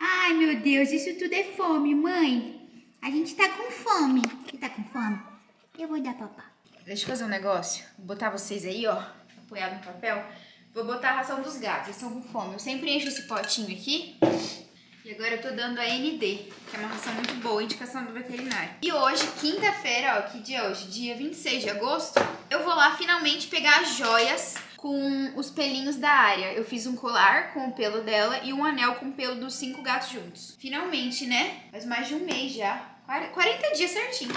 Ai, meu Deus, isso tudo é fome, mãe. A gente tá com fome. Você tá com fome? Eu vou dar papá. Deixa eu fazer um negócio. Vou botar vocês aí, ó, apoiado no papel. Vou botar a ração dos gatos, eles estão com fome. Eu sempre encho esse potinho aqui. E agora eu tô dando a ND, que é uma ração muito boa, indicação do veterinário. E hoje, quinta-feira, ó, que dia é hoje? Dia 26 de agosto, eu vou lá finalmente pegar as joias com os pelinhos da área. Eu fiz um colar com o pelo dela e um anel com o pelo dos 5 gatos juntos. Finalmente, né? Faz mais de um mês já. 40 dias certinho.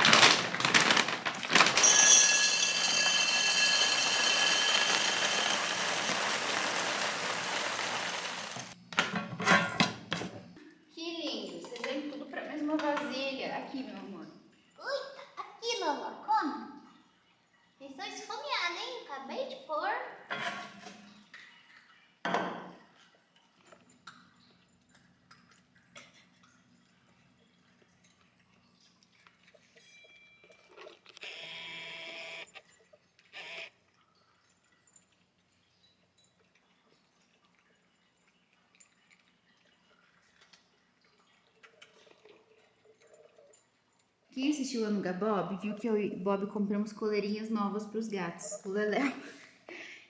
Quem assistiu lá no Gabob viu que eu e Bob compramos coleirinhas novas para os gatos. O Lelé,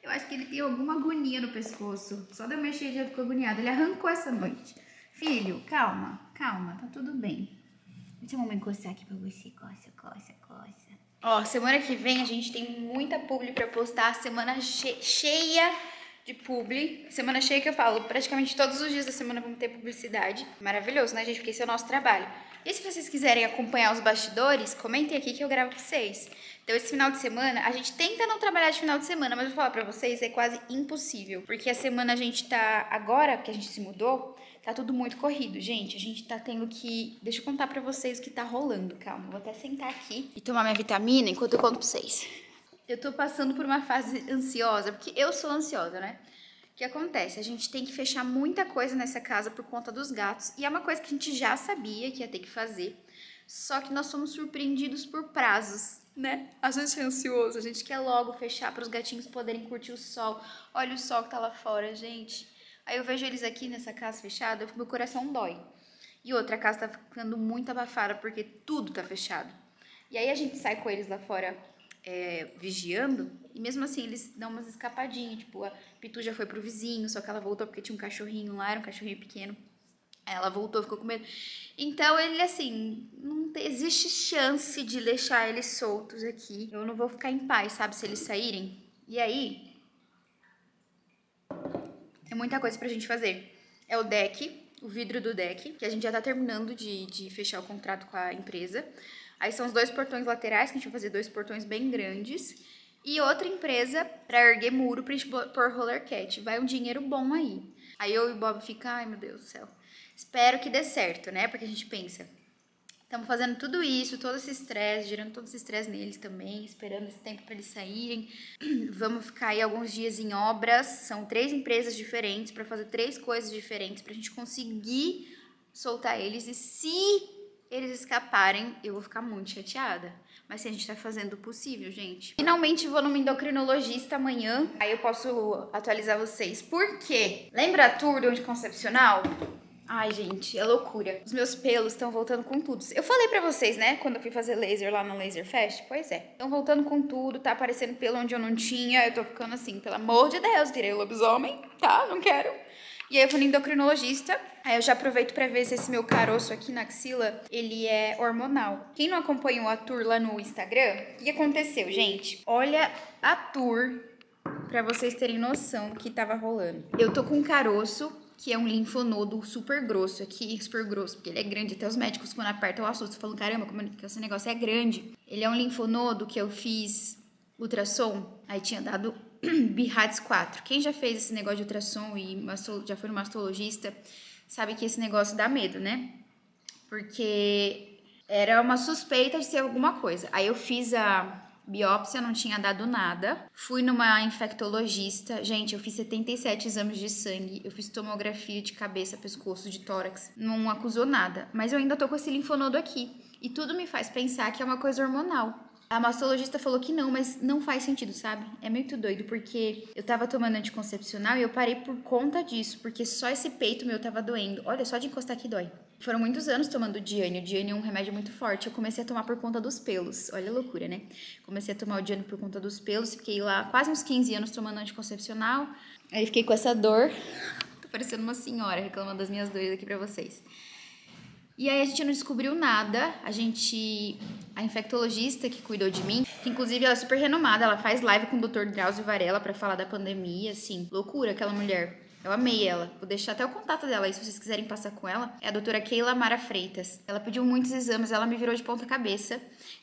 eu acho que ele tem alguma agonia no pescoço. Só de eu mexer ele já ficou agoniado. Ele arrancou essa noite. Filho, calma, calma, tá tudo bem. Deixa a mamãe encostar aqui pra você. Coça, coça, coça. Ó, semana que vem a gente tem muita publi pra postar. Semana cheia de publi. Semana cheia que eu falo. Praticamente todos os dias da semana vamos ter publicidade. Maravilhoso, né, gente? Porque esse é o nosso trabalho. E se vocês quiserem acompanhar os bastidores, comentem aqui que eu gravo com vocês. Então esse final de semana, a gente tenta não trabalhar de final de semana, mas vou falar pra vocês, é quase impossível. Porque a semana a gente tá, agora que a gente se mudou, tá tudo muito corrido, gente. A gente tá tendo que... Deixa eu contar pra vocês o que tá rolando, calma. Vou até sentar aqui e tomar minha vitamina enquanto eu conto pra vocês. Eu tô passando por uma fase ansiosa, porque eu sou ansiosa, né? O que acontece? A gente tem que fechar muita coisa nessa casa por conta dos gatos. E é uma coisa que a gente já sabia que ia ter que fazer. Só que nós somos surpreendidos por prazos, né? A gente é ansioso, a gente quer logo fechar para os gatinhos poderem curtir o sol. Olha o sol que tá lá fora, gente. Aí eu vejo eles aqui nessa casa fechada, meu coração dói. E outra, a casa tá ficando muito abafada porque tudo tá fechado. E aí a gente sai com eles lá fora... vigiando, e mesmo assim eles dão umas escapadinhas, tipo, a Pitu já foi pro vizinho, só que ela voltou porque tinha um cachorrinho lá, era um cachorrinho pequeno, aí ela voltou, ficou com medo. Então ele, assim, não existe chance de deixar eles soltos aqui, eu não vou ficar em paz, sabe, se eles saírem. E aí é muita coisa pra gente fazer, é o deck, o vidro do deck, que a gente já tá terminando de fechar o contrato com a empresa. Aí são os 2 portões laterais, que a gente vai fazer 2 portões bem grandes. E outra empresa pra erguer muro, pra gente pôr roller cat. Vai um dinheiro bom aí. Aí eu e o Bob ficam, ai meu Deus do céu. Espero que dê certo, né? Porque a gente pensa, estamos fazendo tudo isso, todo esse estresse, gerando todo esse estresse neles também, esperando esse tempo pra eles saírem. Vamos ficar aí alguns dias em obras. São 3 empresas diferentes pra fazer 3 coisas diferentes pra gente conseguir soltar eles. E se... eles escaparem, eu vou ficar muito chateada. Mas assim, a gente tá fazendo o possível, gente. Finalmente vou numa endocrinologista amanhã. Aí eu posso atualizar vocês. Por quê? Lembra a tour do anticoncepcional? Ai, gente, é loucura. Os meus pelos estão voltando com tudo. Eu falei pra vocês, né? Quando eu fui fazer laser lá no Laser Fest. Pois é. Estão voltando com tudo. Tá aparecendo pelo onde eu não tinha. Eu tô ficando assim, pelo amor de Deus. Virei lobisomem, tá? Não quero. E aí eu fui no endocrinologista. Aí eu já aproveito pra ver se esse meu caroço aqui na axila, ele é hormonal. Quem não acompanhou a tour lá no Instagram, o que aconteceu, gente? Olha a tour pra vocês terem noção do que tava rolando. Eu tô com um caroço, que é um linfonodo super grosso aqui, super grosso, porque ele é grande. Até os médicos, quando apertam, assustam, falam, caramba, como esse negócio é grande. Ele é um linfonodo que eu fiz ultrassom, aí tinha dado... BIHADS 4. Quem já fez esse negócio de ultrassom e já foi no mastologista, sabe que esse negócio dá medo, né? Porque era uma suspeita de ser alguma coisa. Aí eu fiz a biópsia, não tinha dado nada. Fui numa infectologista. Gente, eu fiz 77 exames de sangue. Eu fiz tomografia de cabeça, pescoço, de tórax. Não acusou nada. Mas eu ainda tô com esse linfonodo aqui. E tudo me faz pensar que é uma coisa hormonal. A mastologista falou que não, mas não faz sentido, sabe? É muito doido, porque eu tava tomando anticoncepcional e eu parei por conta disso, porque só esse peito meu tava doendo. Olha, só de encostar que dói. Foram muitos anos tomando Diane. O Diane é um remédio muito forte. Eu comecei a tomar por conta dos pelos. Olha a loucura, né? Comecei a tomar o Diane por conta dos pelos. Fiquei lá quase uns 15 anos tomando anticoncepcional. Aí fiquei com essa dor. Tô parecendo uma senhora reclamando das minhas dores aqui pra vocês. E aí a gente não descobriu nada. A infectologista que cuidou de mim, que inclusive ela é super renomada, ela faz live com o Dr. Drauzio Varela pra falar da pandemia, assim. Loucura aquela mulher. Eu amei ela. Vou deixar até o contato dela aí, se vocês quiserem passar com ela. É a doutora Keila Mara Freitas. Ela pediu muitos exames, ela me virou de ponta cabeça.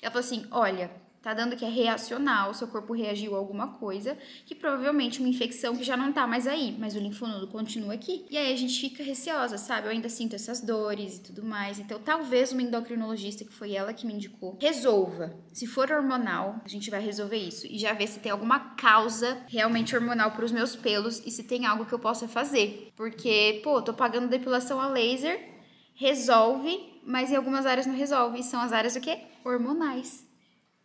Ela falou assim, olha, tá dando que é reacional, seu corpo reagiu a alguma coisa, que provavelmente uma infecção que já não tá mais aí, mas o linfonodo continua aqui. E aí a gente fica receosa, sabe? Eu ainda sinto essas dores e tudo mais. Então talvez uma endocrinologista, que foi ela que me indicou, resolva. Se for hormonal, a gente vai resolver isso e já ver se tem alguma causa realmente hormonal pros meus pelos e se tem algo que eu possa fazer. Porque, pô, tô pagando depilação a laser, resolve, mas em algumas áreas não resolve. E são as áreas do quê? Hormonais.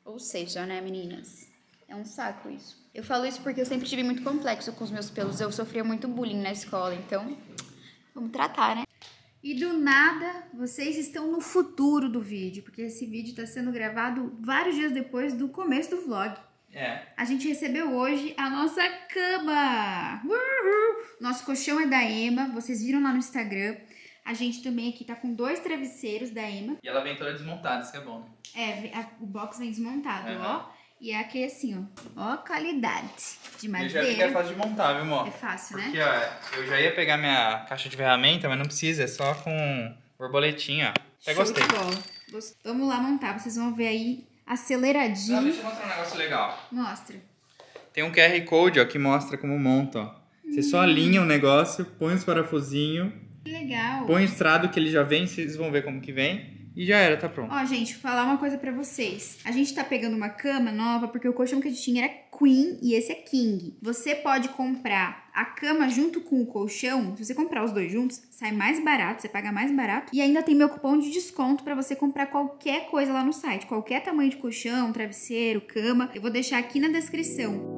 Ou seja, né, meninas? É um saco isso. Eu falo isso porque eu sempre tive muito complexo com os meus pelos. Eu sofria muito bullying na escola, então vamos tratar, né? E do nada, vocês estão no futuro do vídeo, porque esse vídeo tá sendo gravado vários dias depois do começo do vlog. É. A gente recebeu hoje a nossa cama! Nosso colchão é da Emma, vocês viram lá no Instagram. A gente também aqui tá com 2 travesseiros da Emma. E ela vem toda desmontada, isso que é bom, né? É, o box vem desmontado, uhum. Ó. E é aqui assim, ó. Ó, qualidade de madeira. E já é fácil de montar, viu, amor? É fácil, porque, né? Porque, ó, eu já ia pegar minha caixa de ferramenta, mas não precisa. É só com borboletinha, ó. Até gostei. Vamos lá montar. Vocês vão ver aí aceleradinho. Não, deixa eu mostrar um negócio legal. Mostra. Tem um QR Code, ó, que mostra como monta, ó. Você só alinha o negócio, põe os parafusinhos. Que legal. Põe o estrado que ele já vem, vocês vão ver como que vem. E já era, tá pronto. Ó, gente, vou falar uma coisa pra vocês. A gente tá pegando uma cama nova, porque o colchão que a gente tinha era Queen e esse é King. Você pode comprar a cama junto com o colchão. Se você comprar os dois juntos, sai mais barato, você paga mais barato. E ainda tem meu cupom de desconto pra você comprar qualquer coisa lá no site. Qualquer tamanho de colchão, travesseiro, cama. Eu vou deixar aqui na descrição.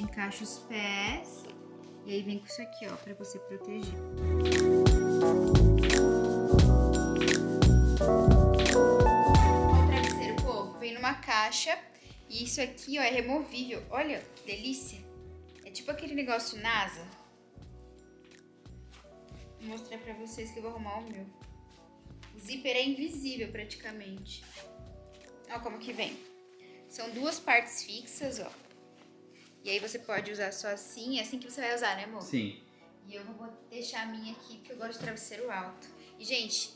Encaixa os pés e aí vem com isso aqui, ó, pra você proteger. O travesseiro, pô, vem numa caixa e isso aqui, ó, é removível. Olha, que delícia. É tipo aquele negócio NASA. Vou mostrar pra vocês que eu vou arrumar o meu. O zíper é invisível praticamente. Ó como que vem. São 2 partes fixas, ó. E aí você pode usar só assim, é assim que você vai usar, né, amor? Sim. E eu vou deixar a minha aqui, porque eu gosto de travesseiro alto. E, gente,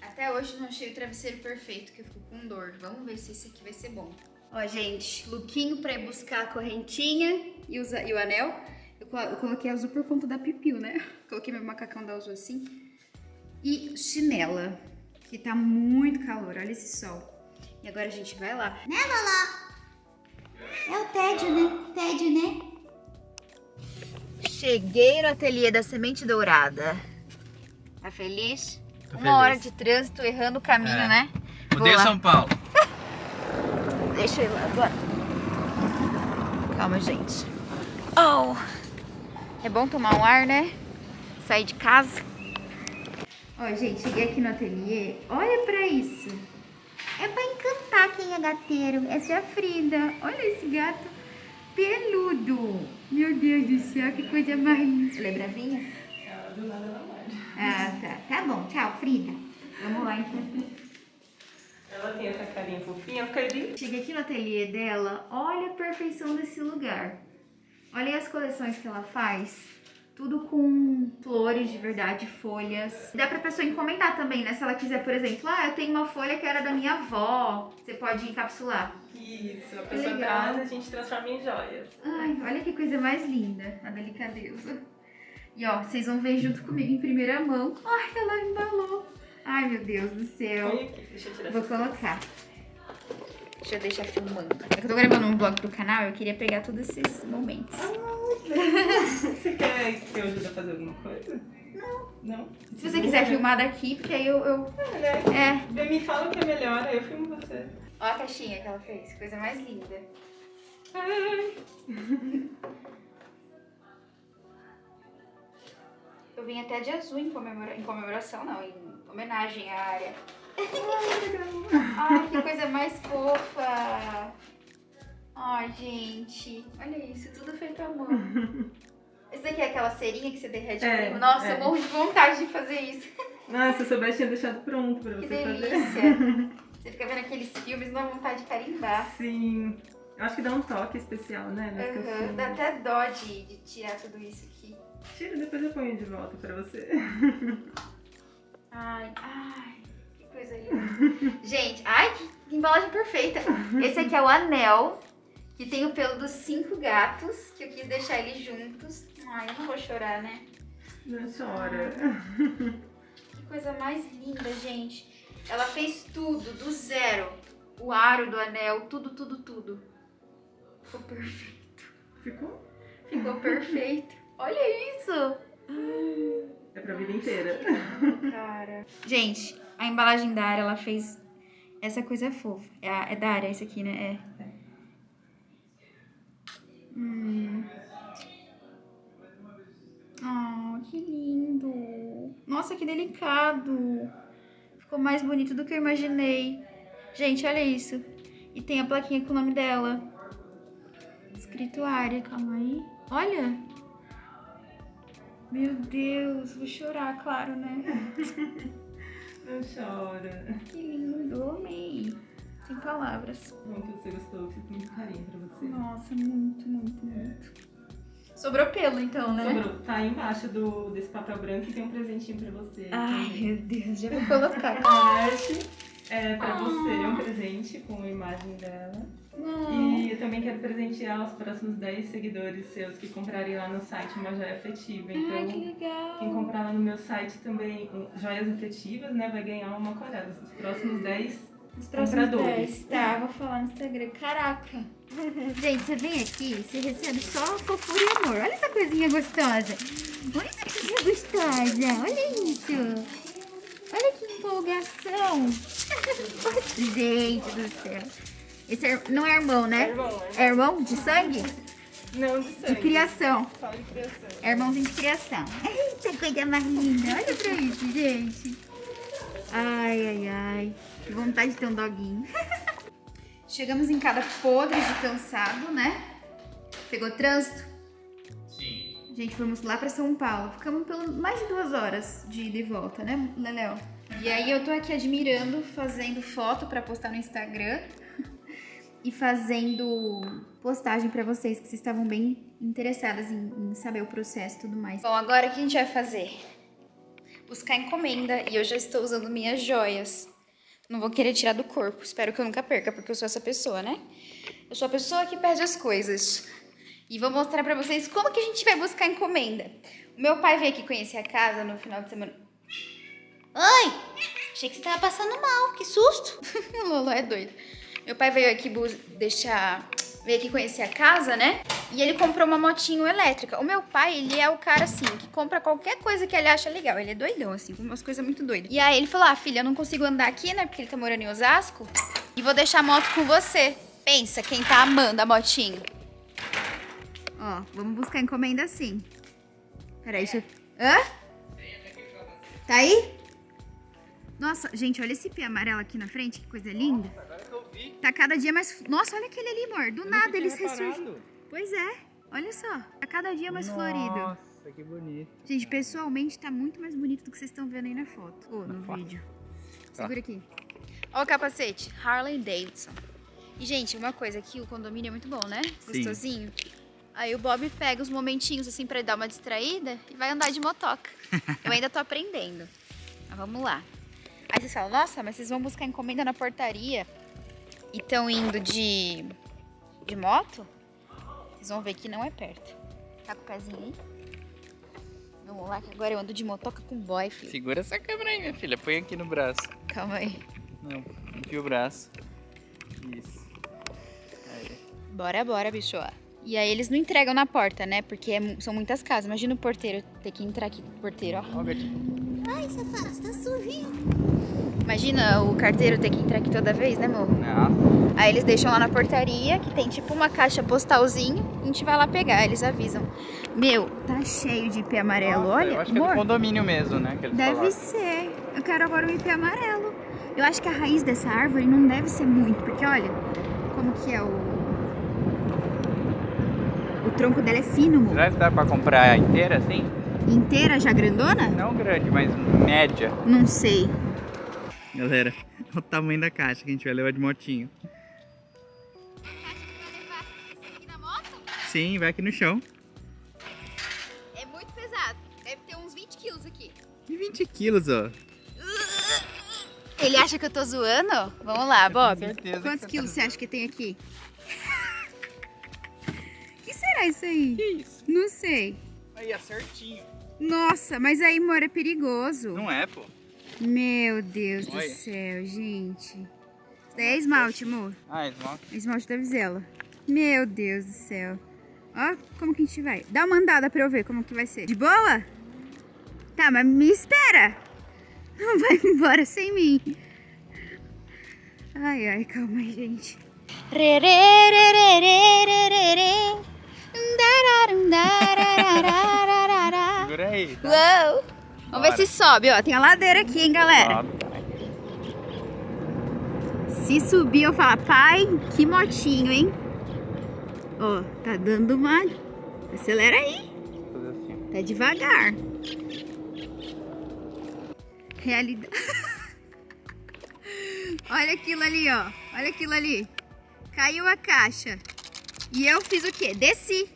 até hoje eu não achei o travesseiro perfeito, que eu fico com dor. Vamos ver se esse aqui vai ser bom. Ó, gente, lookinho pra ir buscar a correntinha e o anel. Eu coloquei azul por conta da pipiu, né? Coloquei meu macacão da azul assim. E chinela, que tá muito calor, olha esse sol. E agora a gente vai lá. Né, Lala? É o tédio, né? Tédio, né? Cheguei no ateliê da Semente Dourada. Tá feliz? Tô feliz. 1 hora de trânsito, errando o caminho, né? Odeio São Paulo. Deixa eu ir lá agora. Calma, gente. Oh! É bom tomar um ar, né? Sair de casa. Ó, gente, cheguei aqui no ateliê. Olha pra isso. É pra encantar quem é gateiro. Essa é a Frida. Olha esse gato peludo. Meu Deus do céu, que coisa mais linda. Ela é bravinha? Ela do lado ela morde. Ah, tá. Tá bom. Tchau, Frida. Vamos lá, então. Ela tem essa carinha fofinha. Cheguei aqui no ateliê dela. Olha a perfeição desse lugar. Olha as coleções que ela faz. Tudo com flores de verdade, folhas. Dá pra pessoa encomendar também, né? Se ela quiser, por exemplo, ah, eu tenho uma folha que era da minha avó. Você pode encapsular. Isso, a pessoa traz e a gente transforma em joias. Ai, olha que coisa mais linda, a delicadeza. E ó, vocês vão ver junto comigo em primeira mão. Ai, ela embalou. Ai, meu Deus do céu. Olha aqui, deixa eu tirar. Vou colocar. Deixa eu deixar filmando. É que eu tô gravando um vlog pro canal, eu queria pegar todos esses momentos. Você quer que eu ajude a fazer alguma coisa? Não. Não? Se você quiser filmar daqui, porque aí eu... É. Me fala o que é melhor, aí eu filmo você. Ó a caixinha que ela fez, coisa mais linda. Ai. Eu vim até de azul em homenagem à área. Ai, que coisa mais fofa. Ai, gente. Olha isso, tudo feito à mão. Esse daqui é aquela cerinha que você derrete comigo. Nossa, eu morro de vontade de fazer isso. Nossa, se eu soubesse, tinha deixado pronto pra você fazer. Que delícia. Você fica vendo aqueles filmes, dá vontade de carimbar. Sim. Eu acho que dá um toque especial, né? Uhum. Dá até dó de tirar tudo isso aqui. Tira, depois eu ponho de volta pra você. Ai, ai. Que coisa linda. Gente, ai, que embalagem perfeita. Esse aqui é o anel, que tem o pelo dos 5 gatos, que eu quis deixar eles juntos. Ai, eu não vou chorar, né? Não chora. Ai, que coisa mais linda, gente. Ela fez tudo, do zero. O aro do anel, tudo, tudo, tudo. Ficou perfeito. Ficou? Ficou perfeito. Olha isso! É pra vida inteira. Lindo, cara. Gente, a embalagem da área, ela fez essa coisa fofa. É da área esse aqui, né? É. Oh, que lindo. Nossa, que delicado. Ficou mais bonito do que eu imaginei. Gente, olha isso. E tem a plaquinha com o nome dela. Escrito área, calma aí. Olha. Meu Deus, vou chorar, claro, né? Não chora. Que lindo, amei. Sem palavras. Bom que você gostou, eu fiz muito carinho pra você. Nossa, muito, muito, muito. Sobrou pelo, então, né? Sobrou. Tá embaixo desse papel branco e tem um presentinho pra você. Ai, também. Meu Deus, já vou colocar. É pra você, um presente com a imagem dela. E eu também quero presentear os próximos 10 seguidores seus que comprarem lá no site Uma Joia Afetiva. Então, ai, que legal. Quem comprar lá no meu site também, Joias Afetivas, né, vai ganhar uma colhada. Os próximos 10 compradores. Tá, vou falar no Instagram. Caraca! Gente, você vem aqui, você recebe só fofura e amor. Olha essa coisinha gostosa. Olha essa coisinha gostosa. Olha isso. Olha que empolgação. Gente do céu. Esse não é irmão, né? É irmão de sangue? Não, de sangue. De criação. Só de criação. É irmãozinho de criação. Eita, coisa mais linda. Olha pra isso, gente. Ai, ai, ai. Que vontade de ter um doguinho. Chegamos em casa podre de cansado, né? Pegou trânsito? Sim. Gente, fomos lá pra São Paulo. Ficamos pelo mais de 2 horas de ida e volta, né, Leléo? E aí eu tô aqui admirando, fazendo foto pra postar no Instagram. E fazendo postagem pra vocês, que vocês estavam bem interessadas em saber o processo e tudo mais. Bom, agora o que a gente vai fazer? Buscar encomenda. E eu já estou usando minhas joias. Não vou querer tirar do corpo. Espero que eu nunca perca, porque eu sou essa pessoa, né? Eu sou a pessoa que perde as coisas. E vou mostrar pra vocês como que a gente vai buscar encomenda. O meu pai veio aqui conhecer a casa no final de semana. Oi! Achei que você tava passando mal. Que susto! O Lolo é doido. Meu pai veio aqui veio aqui conhecer a casa, né? E ele comprou uma motinho elétrica. O meu pai, ele é o cara, assim, que compra qualquer coisa que ele acha legal. Ele é doidão, assim, com umas coisas muito doidas. E aí ele falou, filha, eu não consigo andar aqui, né? Porque ele tá morando em Osasco. E vou deixar a moto com você. Pensa, quem tá amando a motinho. Ó, vamos buscar encomenda assim. Peraí, deixa eu... Hã? Tá aí? Nossa, gente, olha esse pé amarelo aqui na frente, que coisa linda. Nossa, agora que eu vi. Tá cada dia mais... Nossa, olha aquele ali, amor. Do nada eles ressurgem. Pois é, olha só, tá cada dia mais florido. Nossa, que bonito. Gente, pessoalmente tá muito mais bonito do que vocês estão vendo aí na foto, ou no vídeo. Segura aqui. Ó o capacete, Harley Davidson. E gente, uma coisa aqui, o condomínio é muito bom, né? Sim. Gostosinho. Aí o Bob pega uns momentinhos assim pra dar uma distraída e vai andar de motoca. Eu ainda tô aprendendo. Mas vamos lá. Aí vocês falam, nossa, mas vocês vão buscar encomenda na portaria e estão indo de moto? Vocês vão ver que não é perto. Tá com o pezinho aí? Vamos lá, que agora eu ando de motoca com boy, filho. Segura essa câmera aí, minha filha. Põe aqui no braço. Calma aí. Não, enfia o braço. Isso. Bora, bora, bicho. E aí eles não entregam na porta, né? Porque são muitas casas. Imagina o porteiro ter que entrar aqui. Porteiro, ó. Olha aqui. Ai, safado, você tá sorrindo. Imagina o carteiro ter que entrar aqui toda vez, né, amor? Não. Aí eles deixam lá na portaria, que tem tipo uma caixa postalzinha. A gente vai lá pegar, eles avisam. Meu, tá cheio de IP amarelo, nossa, olha. Eu acho que amor, é do condomínio mesmo, né? Que eles deve falaram. Ser. Eu quero agora um IP amarelo. Eu acho que a raiz dessa árvore não deve ser muito, porque olha, como que é o... O tronco dela é fino, amor. Será que dá pra comprar inteira, assim? Inteira, já grandona? Não grande, mas média. Não sei. Galera, olha o tamanho da caixa que a gente vai levar de motinho. A caixa que vai levar isso aqui na moto? Sim, vai aqui no chão. É muito pesado. Deve ter uns 20 quilos aqui. Que 20 quilos, ó. Ele acha que eu tô zoando? Vamos lá, Bob. Quantos quilos você acha que tem aqui? É isso aí? Que isso? Não sei. Aí, acertinho. Nossa, mas aí, amor, é perigoso. Não é, pô. Meu Deus do céu, gente. Isso daí é esmalte, amor. Ah, esmalte. Esmalte da Vizzela. Meu Deus do céu. Ó, como que a gente vai? Dá uma andada pra eu ver como que vai ser. De boa? Tá, mas me espera. Não vai embora sem mim. Ai, ai, calma aí, gente. Segura aí, tá? Uou. Vamos ver se sobe, ó. Tem a ladeira aqui, hein, galera. Se subir, eu falo, pai, que motinho, hein? Ó, tá dando uma... Acelera aí. Tá devagar. Realidade. Olha aquilo ali, ó. Olha aquilo ali. Caiu a caixa. E eu fiz o quê? Desci.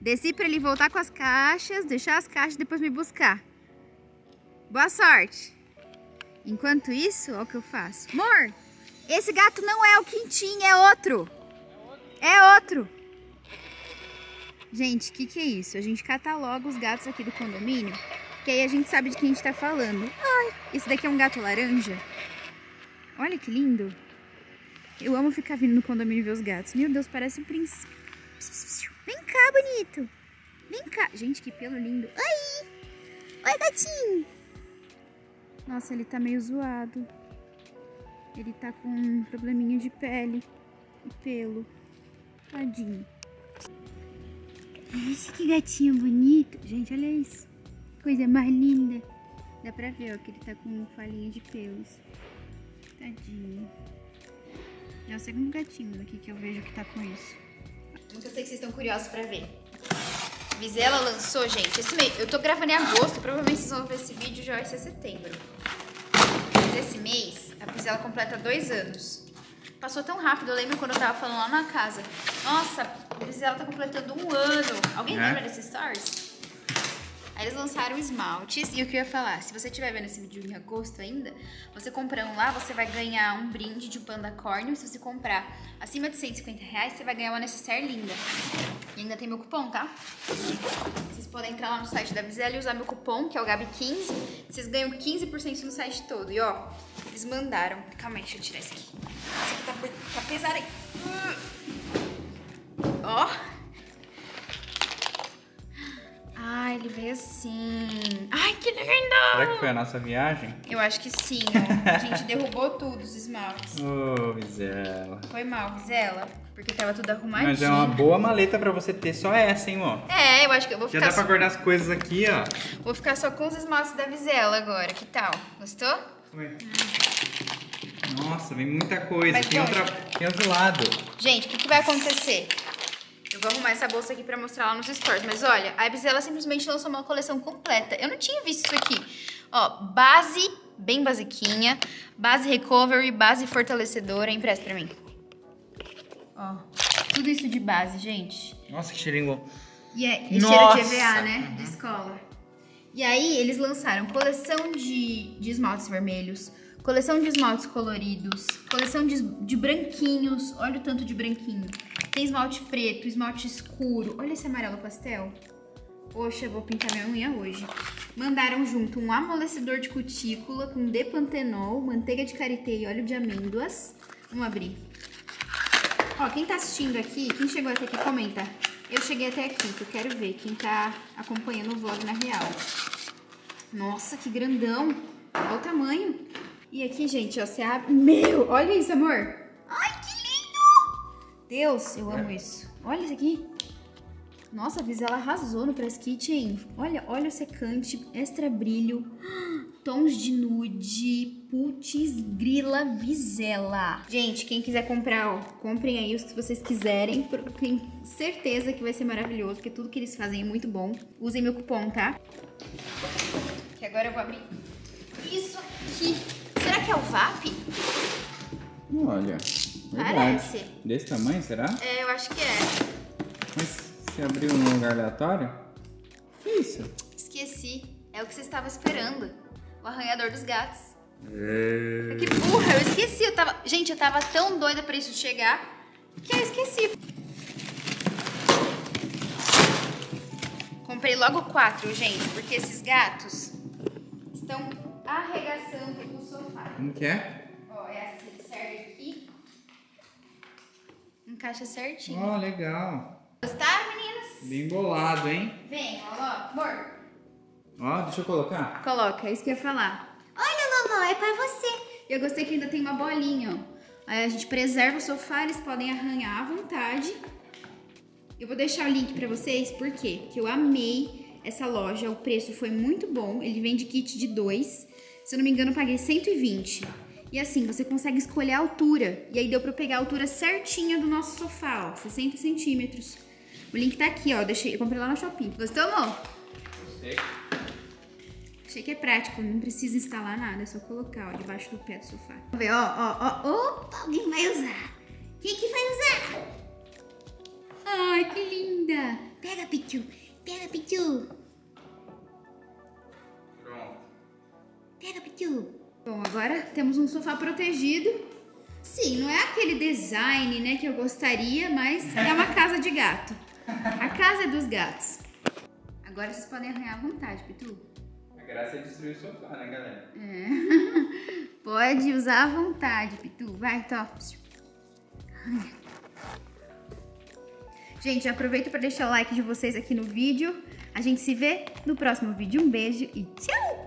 Desci pra ele voltar com as caixas, deixar as caixas e depois me buscar. Boa sorte. Enquanto isso, olha o que eu faço. Amor, esse gato não é o Quintinho, é outro. É outro. Gente, o que é isso? A gente cataloga os gatos aqui do condomínio, que aí a gente sabe de quem a gente tá falando. Ai, esse daqui é um gato laranja. Olha que lindo. Eu amo ficar vindo no condomínio ver os gatos. Meu Deus, parece um príncipe. Vem cá, bonito. Vem cá. Gente, que pelo lindo. Oi. Oi, gatinho. Nossa, ele tá meio zoado. Ele tá com um probleminha de pele e pelo. Tadinho. Nossa, que gatinho bonito. Gente, olha isso. Coisa mais linda. Dá pra ver, ó, que ele tá com falhinha de pelos. Tadinho. É o segundo gatinho daqui que eu vejo que tá com isso. Nunca sei que vocês estão curiosos pra ver. Vizzela lançou, gente, esse mês. Eu tô gravando em agosto, provavelmente vocês vão ver esse vídeo já vai ser setembro. Mas esse mês, a Vizzela completa 2 anos. Passou tão rápido, eu lembro quando eu tava falando lá na casa. Nossa, a Vizzela tá completando 1 ano. Alguém lembra desses stories? Aí eles lançaram esmaltes. E o que eu ia falar, se você estiver vendo esse vídeo em agosto ainda, você comprando lá, você vai ganhar um brinde de pandacórnio. Se você comprar acima de R$150, você vai ganhar uma necessaire linda. E ainda tem meu cupom, tá? Vocês podem entrar lá no site da Vizzela e usar meu cupom, que é o Gabi15. Vocês ganham 15% no site todo. E ó, eles mandaram. Calma aí, deixa eu tirar esse aqui. Esse aqui tá pesado aí. Ó. Ah, ele veio assim. Ai, que lindo! Será que foi a nossa viagem? Eu acho que sim, ó. A gente derrubou tudo, os esmaltes. Ô, Vizzela. Foi mal, Vizzela. Porque tava tudo arrumadinho. Mas é uma boa maleta pra você ter só essa, hein, amor? É, eu acho que eu vou ficar... Já dá pra guardar as coisas aqui, ó. Vou ficar só com os esmaltes da Vizzela agora. Que tal? Gostou? Foi. Nossa, vem muita coisa. Mas tem outra... Tem outro lado. Gente, o que vai acontecer? Eu vou arrumar essa bolsa aqui pra mostrar lá nos stories. Mas olha, a Vizzela simplesmente lançou uma coleção completa. Eu não tinha visto isso aqui. Ó, base, bem basiquinha. Base recovery, base fortalecedora. Empresta pra mim. Ó, tudo isso de base, gente. Nossa, que cheirinho bom. E cheiro de EVA, né? Uhum. De escola. E aí, eles lançaram coleção de esmaltes vermelhos. Coleção de esmaltes coloridos. Coleção de branquinhos. Olha o tanto de branquinho. Tem esmalte preto, esmalte escuro. Olha esse amarelo pastel. Poxa, eu vou pintar minha unha hoje. Mandaram junto um amolecedor de cutícula com depantenol, manteiga de karité e óleo de amêndoas. Vamos abrir. Ó, quem tá assistindo aqui, quem chegou até aqui, comenta. Eu cheguei até aqui, que eu quero ver quem tá acompanhando o vlog na real. Nossa, que grandão. Olha o tamanho. E aqui, gente, ó, você abre... Meu, olha isso, amor. Ai, que lindo. Deus, eu amo isso. Olha isso aqui. Nossa, a Vizzela arrasou no press kit, hein? Olha, olha o secante, extra brilho, tons de nude, putz, grila, Vizzela. Gente, quem quiser comprar, ó, comprem aí os que vocês quiserem. Tenho certeza que vai ser maravilhoso, porque tudo que eles fazem é muito bom. Usem meu cupom, tá? Que agora eu vou abrir isso aqui. Será que é o VAP? Olha, verdade. Parece. Desse tamanho, será? É, eu acho que é. Mas... Você abriu um lugar aleatório? Que isso? Esqueci. É o que você estava esperando. O arranhador dos gatos. É... Que burra, eu esqueci. Gente, eu tava tão doida pra isso chegar que eu esqueci. Comprei logo 4, gente, porque esses gatos estão arregaçando o sofá. Como que é? Ó, é assim que serve aqui. Encaixa certinho. Ó, legal. Gostaram, meninas? Bem bolado, hein? Vem, ó, amor. Ó, deixa eu colocar. Coloca, é isso que eu ia falar. Olha, Lolo, é pra você. Eu gostei que ainda tem uma bolinha, ó. Aí a gente preserva o sofá, eles podem arranhar à vontade. Eu vou deixar o link pra vocês, por quê? Porque eu amei essa loja, o preço foi muito bom. Ele vende kit de 2. Se eu não me engano, eu paguei 120. E assim, você consegue escolher a altura. E aí deu pra eu pegar a altura certinha do nosso sofá, ó. 60 centímetros. O link tá aqui, ó. Eu comprei lá no Shopee. Gostou, amor? Gostei. Achei que é prático. Não precisa instalar nada. É só colocar, ó, debaixo do pé do sofá. Vamos ver, ó, ó, ó. Opa, alguém vai usar. Quem que vai usar? Ai, que linda. Pega, Pichu. Pega, Pichu. Pronto. Pega, Pichu. Bom, agora temos um sofá protegido. Sim, não é aquele design, né, que eu gostaria, mas é uma casa de gato. A casa é dos gatos. Agora vocês podem arranhar à vontade, Pitu. A graça é destruir o sofá, né, galera? É. Pode usar à vontade, Pitu. Vai, Tops. Gente, aproveito para deixar o like de vocês aqui no vídeo. A gente se vê no próximo vídeo. Um beijo e tchau!